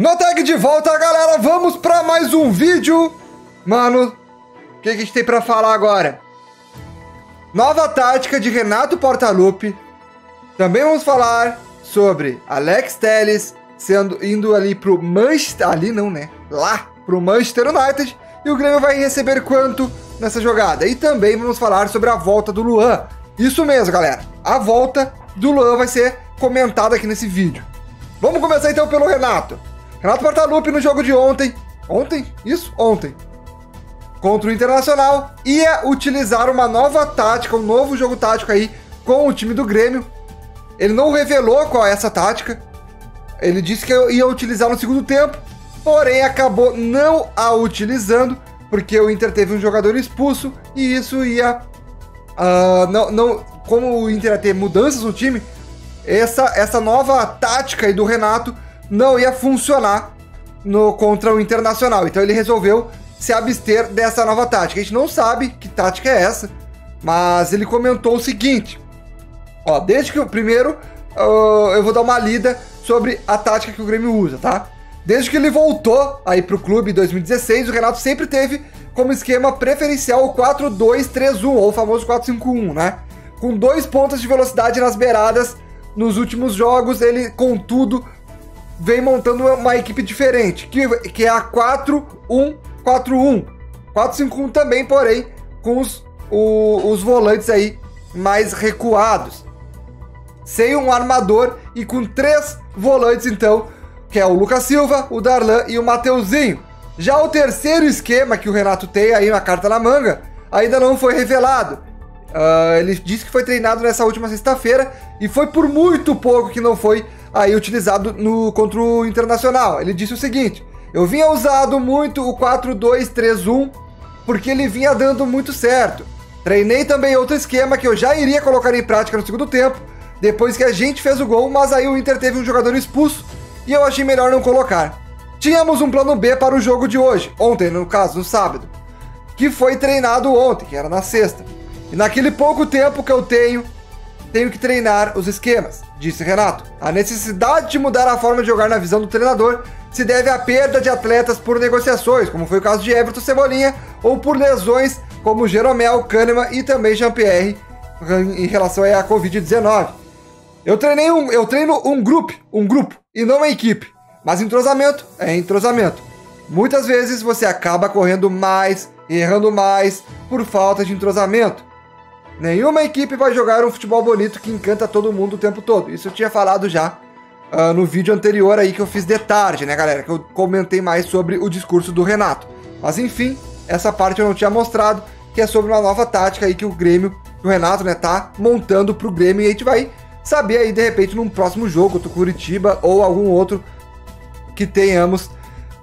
No tag de volta, galera, vamos pra mais um vídeo. Mano, o que a gente tem pra falar agora? Nova tática de Renato Portaluppi. Também vamos falar sobre Alex Telles indo ali pro Manchester... Ali não, né? Lá, pro Manchester United. E o Grêmio vai receber quanto nessa jogada? E também vamos falar sobre a volta do Luan. Isso mesmo, galera. A volta do Luan vai ser comentada aqui nesse vídeo. Vamos começar então pelo Renato. Renato Portaluppi no jogo de ontem. Ontem. Contra o Internacional. Ia utilizar uma nova tática, um novo jogo tático aí com o time do Grêmio. Ele não revelou qual é essa tática. Ele disse que ia utilizar no segundo tempo. Porém, acabou não a utilizando. Porque o Inter teve um jogador expulso. E isso ia... como o Inter ia ter mudanças no time... Essa nova tática aí do Renato não ia funcionar contra o Internacional. Então ele resolveu se abster dessa nova tática. A gente não sabe que tática é essa, mas ele comentou o seguinte. Ó, desde que o primeiro, eu vou dar uma lida sobre a tática que o Grêmio usa, tá? Desde que ele voltou aí pro clube em 2016, o Renato sempre teve como esquema preferencial o 4-2-3-1, ou o famoso 4-5-1, né? Com dois pontas de velocidade nas beiradas. Nos últimos jogos, ele, contudo, vem montando uma equipe diferente, que é a 4-1-4-1. 4-5-1 também, porém, com os volantes aí mais recuados. Sem um armador e com três volantes, então, que é o Lucas Silva, o Darlan e o Mateuzinho. Já o terceiro esquema que o Renato tem aí na carta na manga, ainda não foi revelado. Ele disse que foi treinado nessa última sexta-feira e foi por muito pouco que não foi aí utilizado contra o Internacional. Ele disse o seguinte: eu vinha usando muito o 4-2-3-1 porque ele vinha dando muito certo. Treinei também outro esquema que eu já iria colocar em prática no segundo tempo, depois que a gente fez o gol, mas aí o Inter teve um jogador expulso e eu achei melhor não colocar. Tínhamos um plano B para o jogo de hoje, ontem no caso, no sábado, que foi treinado ontem, que era na sexta. E naquele pouco tempo que eu tenho que treinar os esquemas, disse Renato. A necessidade de mudar a forma de jogar na visão do treinador se deve à perda de atletas por negociações, como foi o caso de Everton Cebolinha, ou por lesões como Jeromel, Kahneman e também Jean-Pierre em relação à Covid-19. Eu treino um grupo e não uma equipe, mas entrosamento é entrosamento. Muitas vezes você acaba correndo mais e errando mais por falta de entrosamento. Nenhuma equipe vai jogar um futebol bonito que encanta todo mundo o tempo todo. Isso eu tinha falado já no vídeo anterior aí que eu fiz de tarde, né, galera? Que eu comentei mais sobre o discurso do Renato. Mas, enfim, essa parte eu não tinha mostrado, que é sobre uma nova tática aí que o Renato, né, tá montando pro Grêmio. E a gente vai saber aí, de repente, num próximo jogo, contra o Curitiba ou algum outro que tenhamos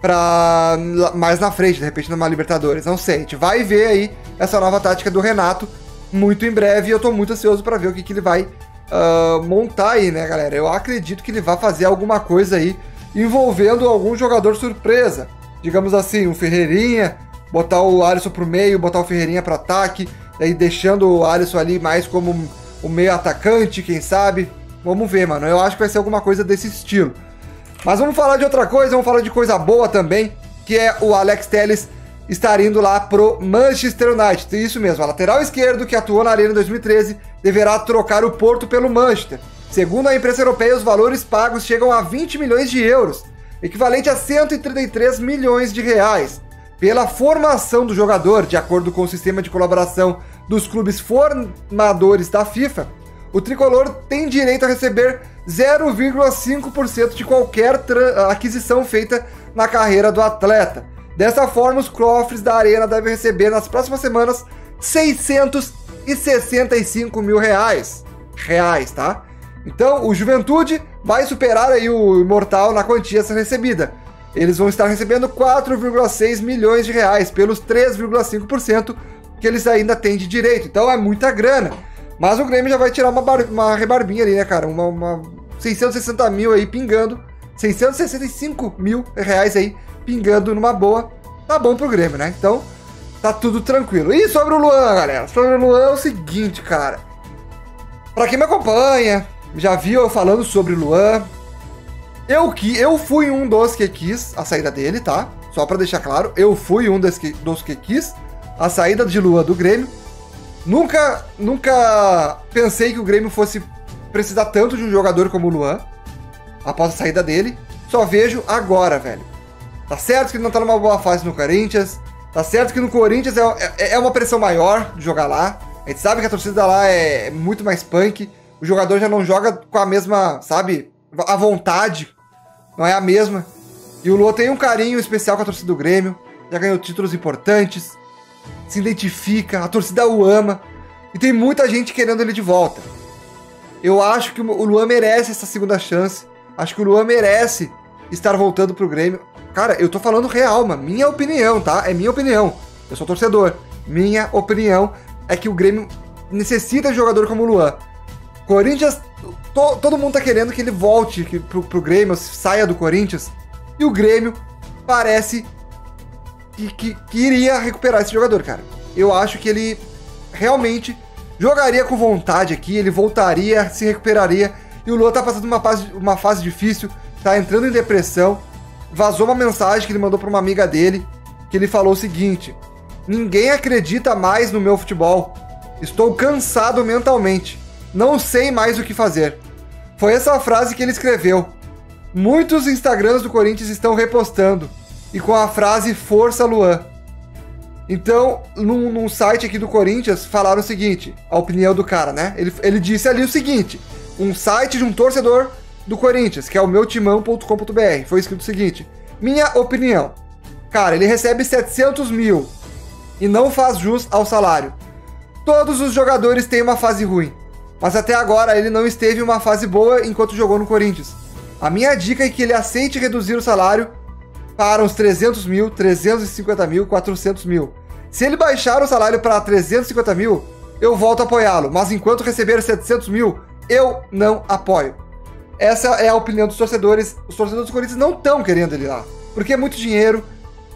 pra mais na frente, de repente, numa Libertadores. Não sei, a gente vai ver aí essa nova tática do Renato muito em breve, e eu tô muito ansioso pra ver o que ele vai montar aí, né, galera? Eu acredito que ele vai fazer alguma coisa aí envolvendo algum jogador surpresa. Digamos assim, um Ferreirinha, botar o Alisson pro meio, botar o Ferreirinha pra ataque, aí deixando o Alisson ali mais como o meio atacante, quem sabe? Vamos ver, mano. Eu acho que vai ser alguma coisa desse estilo. Mas vamos falar de outra coisa, vamos falar de coisa boa também, que é o Alex Telles estar indo lá pro Manchester United. Isso mesmo, a lateral esquerdo que atuou na Arena em 2013 deverá trocar o Porto pelo Manchester. Segundo a imprensa europeia, os valores pagos chegam a 20 milhões de euros, equivalente a 133 milhões de reais. Pela formação do jogador, de acordo com o sistema de colaboração dos clubes formadores da FIFA, o tricolor tem direito a receber 0,5% de qualquer aquisição feita na carreira do atleta. Dessa forma, os cofres da Arena devem receber nas próximas semanas 665 mil reais. Tá? Então, o Juventude vai superar aí o Imortal na quantia recebida. Eles vão estar recebendo 4,6 milhões de reais pelos 3,5% que eles ainda têm de direito. Então, é muita grana. Mas o Grêmio já vai tirar uma rebarbinha ali, né, cara? 660 mil aí pingando. 665 mil reais aí pingando numa boa, tá bom pro Grêmio, né? Então, tá tudo tranquilo. E sobre o Luan, galera, sobre o Luan é o seguinte, cara. Pra quem me acompanha, já viu eu falando sobre o Luan. Eu fui um dos que quis a saída dele, tá? Só pra deixar claro, eu fui um dos que quis a saída de Luan do Grêmio. Nunca pensei que o Grêmio fosse precisar tanto de um jogador como o Luan após a saída dele. Só vejo agora, velho. Tá certo que ele não tá numa boa fase no Corinthians. Tá certo que no Corinthians é uma pressão maior de jogar lá. A gente sabe que a torcida lá é muito mais punk. O jogador já não joga com a mesma, sabe, a vontade. Não é a mesma. E o Luan tem um carinho especial com a torcida do Grêmio. Já ganhou títulos importantes. Se identifica. A torcida o ama. E tem muita gente querendo ele de volta. Eu acho que o Luan merece essa segunda chance. Acho que o Luan merece estar voltando pro Grêmio. Cara, eu tô falando real, mano. Minha opinião, tá? É minha opinião. Eu sou torcedor. Minha opinião é que o Grêmio necessita de jogador como o Luan. Corinthians, todo mundo tá querendo que ele volte pro Grêmio, saia do Corinthians. E o Grêmio parece que iria recuperar esse jogador, cara. Eu acho que ele realmente jogaria com vontade aqui, ele voltaria, se recuperaria. E o Luan tá passando uma fase difícil, tá entrando em depressão. Vazou uma mensagem que ele mandou pra uma amiga dele, que ele falou o seguinte: ninguém acredita mais no meu futebol. Estou cansado mentalmente. Não sei mais o que fazer. Foi essa frase que ele escreveu. Muitos Instagrams do Corinthians estão repostando. E com a frase "Força Luan". Então, num site aqui do Corinthians, falaram o seguinte, a opinião do cara, né? Ele disse ali o seguinte, um site de um torcedor do Corinthians, que é o meu timão.com.br. Foi escrito o seguinte: minha opinião. Cara, ele recebe 700 mil e não faz jus ao salário. Todos os jogadores têm uma fase ruim. Mas até agora ele não esteve em uma fase boa enquanto jogou no Corinthians. A minha dica é que ele aceite reduzir o salário para uns 300 mil, 350 mil, 400 mil. Se ele baixar o salário para 350 mil, eu volto a apoiá-lo. Mas enquanto receber 700 mil, eu não apoio. Essa é a opinião dos torcedores. Os torcedores do Corinthians não estão querendo ele lá. Porque é muito dinheiro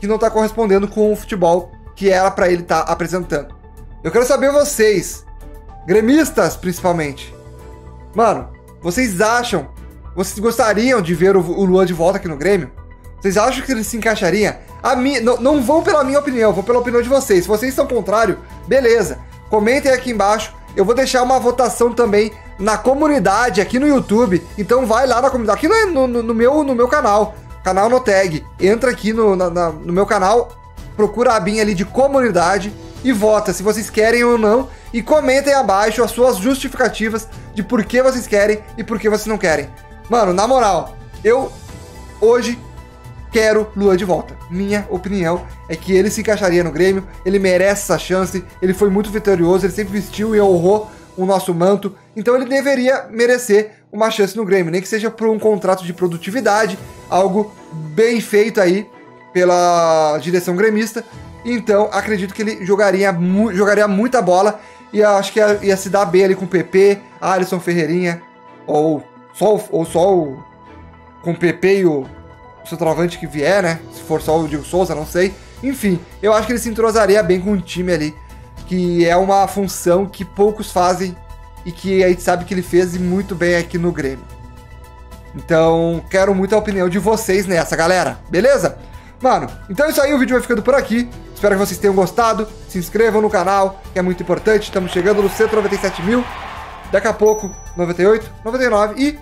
que não está correspondendo com o futebol que era para ele estar apresentando. Eu quero saber vocês, gremistas, principalmente. Mano, vocês acham... Vocês gostariam de ver o Luan de volta aqui no Grêmio? Vocês acham que ele se encaixaria? Não vão pela minha opinião, vão pela opinião de vocês. Se vocês são contrário, beleza. Comentem aqui embaixo. Eu vou deixar uma votação também na comunidade, aqui no YouTube. Então vai lá na comunidade, aqui no meu canal. Canal no tag. Entra aqui no meu canal, procura a abinha ali de comunidade e vota se vocês querem ou não. E comentem abaixo as suas justificativas de por que vocês querem e por que vocês não querem. Mano, na moral, eu hoje quero Luan de volta. Minha opinião é que ele se encaixaria no Grêmio, ele merece essa chance, ele foi muito vitorioso, ele sempre vestiu e honrou o nosso manto. Então ele deveria merecer uma chance no Grêmio, nem que seja por um contrato de produtividade, algo bem feito aí pela direção gremista. Então acredito que ele jogaria muita bola e acho que ia se dar bem ali com o Pepe, Alisson, Ferreirinha ou só com o Pepe e o centroavante que vier, né? Se for só o Diego Souza, não sei. Enfim, eu acho que ele se entrosaria bem com o time ali, que é uma função que poucos fazem e que a gente sabe que ele fez muito bem aqui no Grêmio. Então, quero muito a opinião de vocês nessa, galera. Beleza? Mano, então é isso aí. O vídeo vai ficando por aqui. Espero que vocês tenham gostado. Se inscrevam no canal, que é muito importante. Estamos chegando no 197 mil. Daqui a pouco, 98, 99 e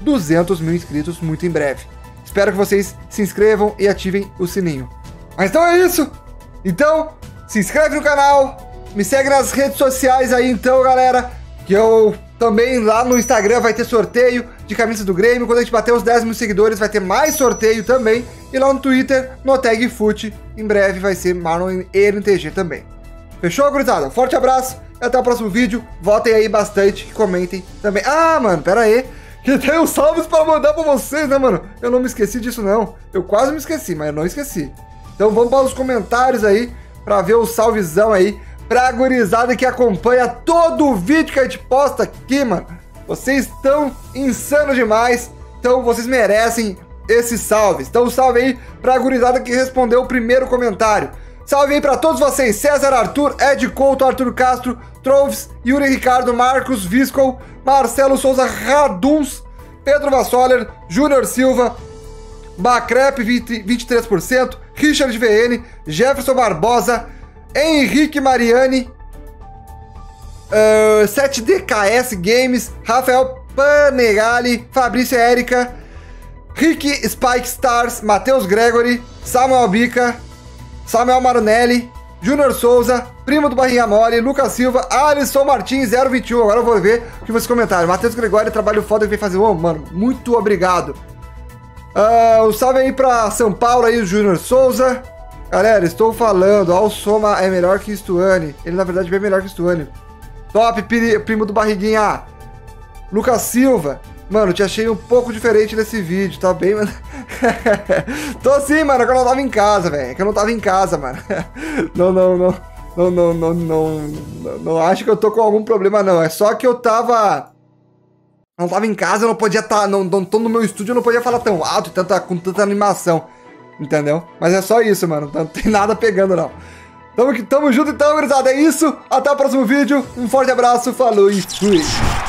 200 mil inscritos muito em breve. Espero que vocês se inscrevam e ativem o sininho. Mas então é isso. Então, se inscreve no canal. Me segue nas redes sociais aí então, galera. Que eu também lá no Instagram vai ter sorteio de camisa do Grêmio. Quando a gente bater os 10 mil seguidores vai ter mais sorteio também. E lá no Twitter, no tag Fute, em breve vai ser Marlon NTG também. Fechou, gurizada? Forte abraço. Até o próximo vídeo, votem aí bastante, comentem também. Ah, mano, pera aí, que tem uns salves pra mandar pra vocês, né, mano? Eu não me esqueci disso, não. Eu quase me esqueci, mas eu não esqueci. Então vamos para os comentários aí, pra ver o salvezão aí, pra gurizada que acompanha todo o vídeo que a gente posta aqui, mano. Vocês estão insanos demais, então vocês merecem esses salves. Então salve aí pra gurizada que respondeu o primeiro comentário. Salve aí pra todos vocês, César, Arthur, Ed Couto, Arthur Castro, Troves, Yuri Ricardo, Marcos, Visco, Marcelo Souza, Raduns, Pedro Vassoller, Júnior Silva, Bacrep, 23%, Richard VN, Jefferson Barbosa, Henrique Mariani, 7DKS Games, Rafael Panegali, Fabrícia Érica, Rick Spike Stars, Matheus Gregory, Samuel Bica, Samuel Maronelli, Júnior Souza, Primo do Barriga Mole, Lucas Silva, Alisson Martins, 021. Agora eu vou ver o que vocês comentaram. Matheus Gregório, trabalho foda que vem fazer. Ô, mano, muito obrigado. Um salve aí pra São Paulo aí, o Júnior Souza. Galera, estou falando, Alsoma é melhor que Stuani. Ele, na verdade, é bem melhor que Stuani. Top, Primo do Barriguinha. Lucas Silva. Mano, te achei um pouco diferente nesse vídeo, tá bem, mano? Tô sim, mano, é que eu não tava em casa, velho. É que eu não tava em casa, mano. Não acho que eu tô com algum problema, não. É só que eu tava... Não tava em casa, eu não podia estar... Não tô no meu estúdio, eu não podia falar tão alto, com tanta animação. Entendeu? Mas é só isso, mano. Não tem nada pegando, não. Tamo junto, então, gurizada. É isso. Até o próximo vídeo. Um forte abraço. Falou e fui.